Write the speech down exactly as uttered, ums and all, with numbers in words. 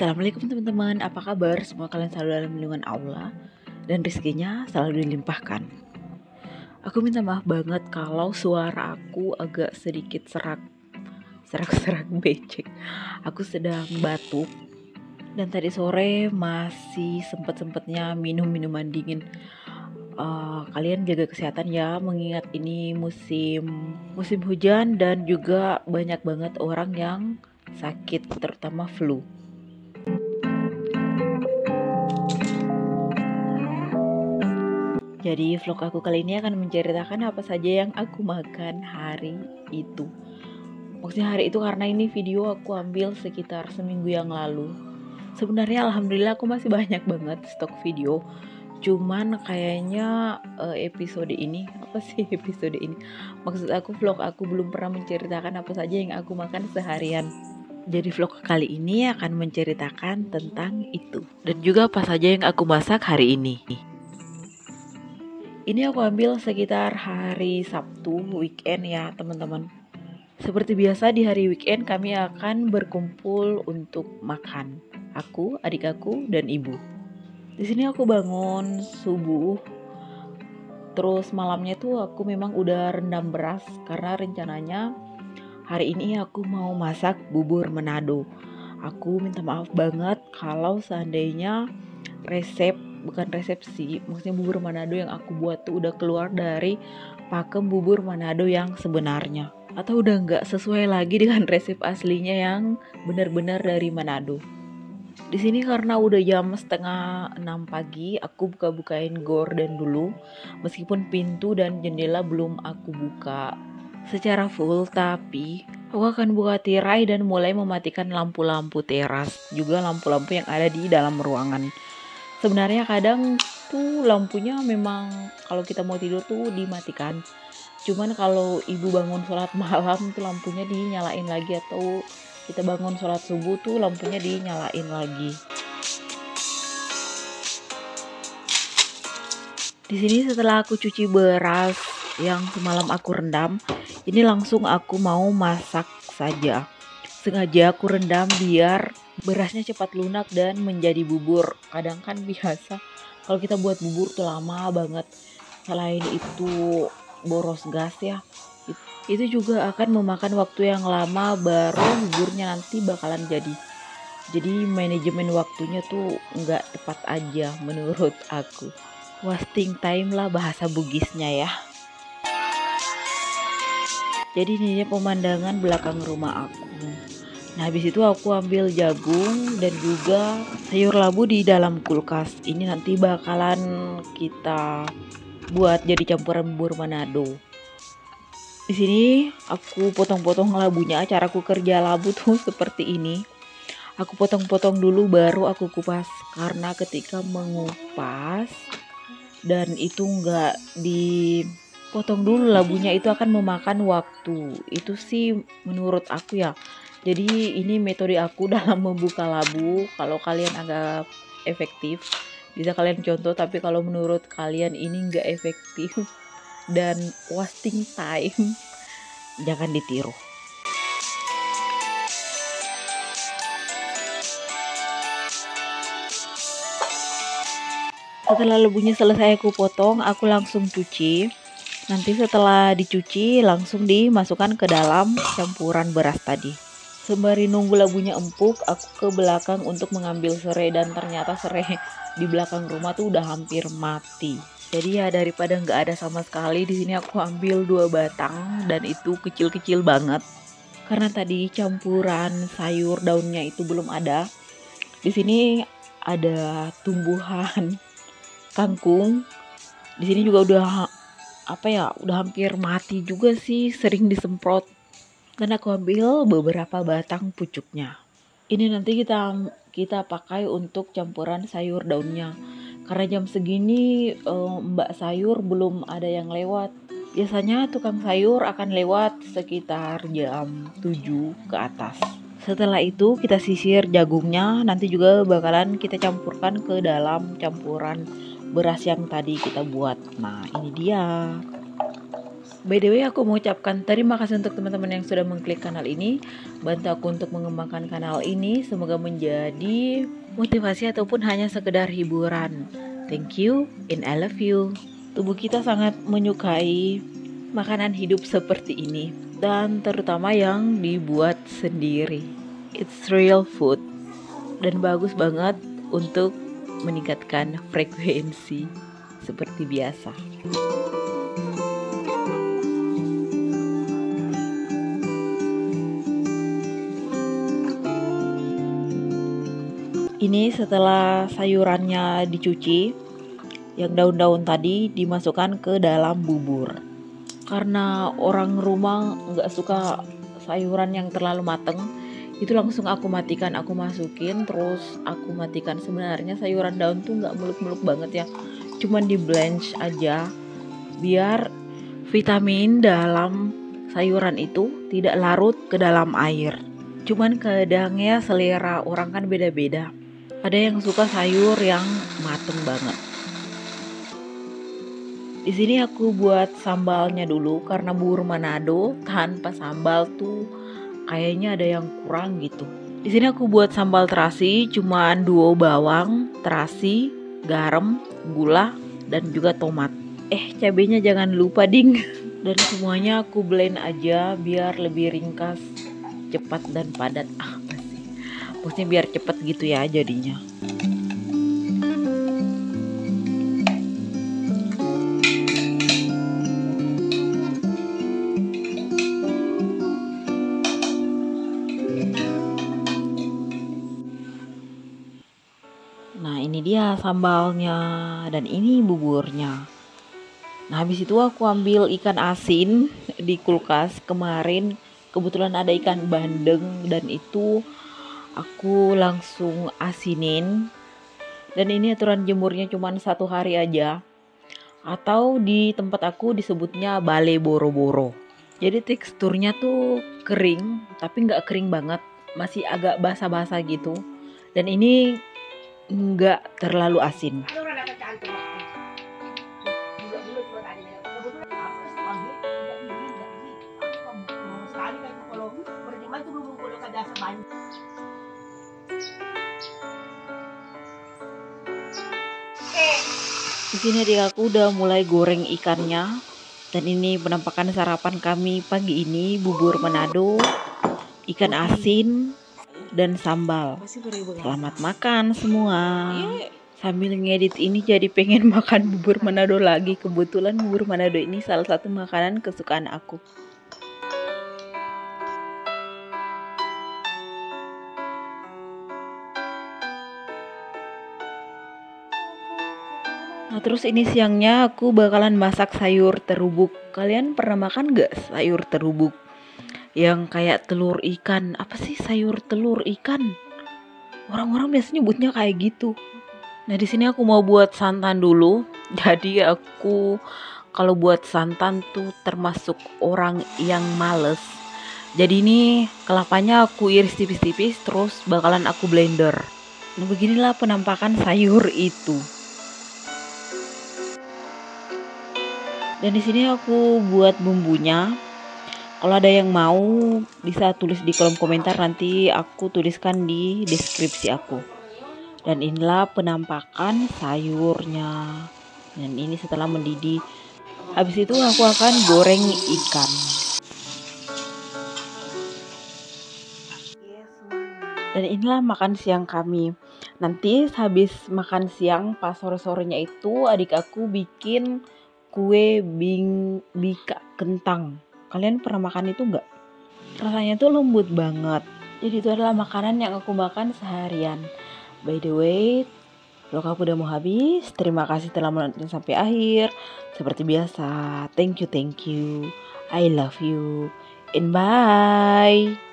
Assalamualaikum teman-teman, apa kabar? Semoga kalian selalu dalam lindungan Allah dan rezekinya selalu dilimpahkan. Aku minta maaf banget kalau suara aku agak sedikit serak, serak-serak becek. Aku sedang batuk dan tadi sore masih sempet-sempetnya minum minuman dingin. Uh, kalian jaga kesehatan ya, mengingat ini musim musim hujan dan juga banyak banget orang yang sakit, terutama flu. Jadi vlog aku kali ini akan menceritakan apa saja yang aku makan hari itu. Maksudnya hari itu karena ini video aku ambil sekitar seminggu yang lalu. Sebenarnya alhamdulillah aku masih banyak banget stok video. Cuman kayaknya episode ini, apa sih episode ini? Maksud aku vlog aku belum pernah menceritakan apa saja yang aku makan seharian. Jadi vlog kali ini akan menceritakan tentang itu. Dan juga apa saja yang aku masak hari ini. Ini aku ambil sekitar hari Sabtu, weekend ya teman-teman. Seperti biasa di hari weekend kami akan berkumpul untuk makan. Aku, adik aku, dan ibu. Di sini aku bangun subuh. Terus malamnya tuh aku memang udah rendam beras karena rencananya hari ini aku mau masak bubur Manado. Aku minta maaf banget kalau seandainya resep bukan resep sih, maksudnya bubur Manado yang aku buat tuh udah keluar dari pakem bubur Manado yang sebenarnya, atau udah nggak sesuai lagi dengan resep aslinya yang benar-benar dari Manado. Di sini karena udah jam setengah enam pagi, aku buka-bukain gorden dulu, meskipun pintu dan jendela belum aku buka secara full, tapi aku akan buka tirai dan mulai mematikan lampu-lampu teras, juga lampu-lampu yang ada di dalam ruangan. Sebenarnya kadang tuh lampunya memang kalau kita mau tidur tuh dimatikan. Cuman kalau ibu bangun sholat malam tuh lampunya dinyalain lagi, atau kita bangun sholat subuh tuh lampunya dinyalain lagi. Di sini setelah aku cuci beras yang semalam aku rendam, ini langsung aku mau masak saja. Sengaja aku rendam biar berasnya cepat lunak dan menjadi bubur. Kadang kan biasa kalau kita buat bubur tuh lama banget. Selain itu boros gas ya, itu juga akan memakan waktu yang lama baru buburnya nanti bakalan jadi. Jadi manajemen waktunya tuh nggak tepat aja menurut aku. Wasting time lah bahasa Bugisnya ya. Jadi ini pemandangan belakang rumah aku. Nah, habis itu aku ambil jagung dan juga sayur labu di dalam kulkas. Ini nanti bakalan kita buat jadi campuran bubur Manado. Di sini aku potong-potong labunya. Cara aku kerja labu tuh seperti ini. Aku potong-potong dulu baru aku kupas. Karena ketika mengupas dan itu nggak dipotong dulu labunya, itu akan memakan waktu. Itu sih menurut aku ya. Jadi ini metode aku dalam membuka labu. Kalau kalian anggap efektif, bisa kalian contoh. Tapi kalau menurut kalian ini nggak efektif dan wasting time, jangan ditiru. Setelah labunya selesai aku potong, aku langsung cuci. Nanti setelah dicuci langsung dimasukkan ke dalam campuran beras tadi. Sembari nunggu labunya empuk, aku ke belakang untuk mengambil serai, dan ternyata serai di belakang rumah tuh udah hampir mati. Jadi ya daripada nggak ada sama sekali, di sini aku ambil dua batang dan itu kecil-kecil banget. Karena tadi campuran sayur daunnya itu belum ada. Di sini ada tumbuhan kangkung. Di sini juga udah apa ya, udah hampir mati juga sih, sering disemprot. Dan aku ambil beberapa batang pucuknya. Ini nanti kita kita pakai untuk campuran sayur daunnya. Karena jam segini e, mbak sayur belum ada yang lewat. Biasanya tukang sayur akan lewat sekitar jam tujuh ke atas. Setelah itu kita sisir jagungnya, nanti juga bakalan kita campurkan ke dalam campuran beras yang tadi kita buat. Nah, ini dia. By the way, aku mau ucapkan terima kasih untuk teman-teman yang sudah mengklik kanal ini. Bantu aku untuk mengembangkan kanal ini. Semoga menjadi motivasi ataupun hanya sekedar hiburan. Thank you and I love you. Tubuh kita sangat menyukai makanan hidup seperti ini. Dan terutama yang dibuat sendiri. It's real food. Dan bagus banget untuk meningkatkan frekuensi seperti biasa. Ini setelah sayurannya dicuci, yang daun-daun tadi dimasukkan ke dalam bubur. Karena orang rumah nggak suka sayuran yang terlalu mateng, itu langsung aku matikan, aku masukin, terus aku matikan. Sebenarnya sayuran daun tuh nggak muluk-muluk banget ya, cuman di blanch aja, biar vitamin dalam sayuran itu tidak larut ke dalam air. Cuman kadangnya selera orang kan beda-beda. Ada yang suka sayur yang mateng banget. Di sini aku buat sambalnya dulu karena bubur Manado tanpa sambal tuh kayaknya ada yang kurang gitu. Di sini aku buat sambal terasi, cuman duo bawang, terasi, garam, gula, dan juga tomat. Eh, cabenya jangan lupa ding. Dan semuanya aku blend aja biar lebih ringkas, cepat dan padat. Ah, pasti. Maksudnya biar cepat gitu ya jadinya. Dia sambalnya dan ini buburnya. Nah, habis itu aku ambil ikan asin di kulkas kemarin, kebetulan ada ikan bandeng dan itu aku langsung asinin. Dan ini aturan jemurnya cuma satu hari aja, atau di tempat aku disebutnya bale boro-boro. Jadi teksturnya tuh kering tapi nggak kering banget, masih agak basah-basah gitu, dan ini nggak terlalu asin. Di sini adik aku udah mulai goreng ikannya, dan ini penampakan sarapan kami pagi ini, bubur Manado, ikan asin, dan sambal. Selamat makan semua. Sambil ngedit ini jadi pengen makan bubur Manado lagi. Kebetulan bubur Manado ini salah satu makanan kesukaan aku. Nah, terus ini siangnya aku bakalan masak sayur terubuk. Kalian pernah makan gak sayur terubuk? Yang kayak telur ikan. Apa sih sayur telur ikan? Orang-orang biasanya nyebutnya kayak gitu. Nah, di sini aku mau buat santan dulu. Jadi aku kalau buat santan tuh termasuk orang yang males. Jadi ini kelapanya aku iris tipis-tipis, terus bakalan aku blender. Nah, beginilah penampakan sayur itu. Dan di sini aku buat bumbunya. Kalau ada yang mau bisa tulis di kolom komentar, nanti aku tuliskan di deskripsi aku. Dan inilah penampakan sayurnya. Dan ini setelah mendidih. Habis itu aku akan goreng ikan. Dan inilah makan siang kami. Nanti habis makan siang pas sore-sorenya itu adik aku bikin kue bing, bika kentang. Kalian pernah makan itu enggak? Rasanya tuh lembut banget. Jadi itu adalah makanan yang aku makan seharian. By the way, vlog aku udah mau habis. Terima kasih telah menonton sampai akhir. Seperti biasa, thank you, thank you. I love you. And bye.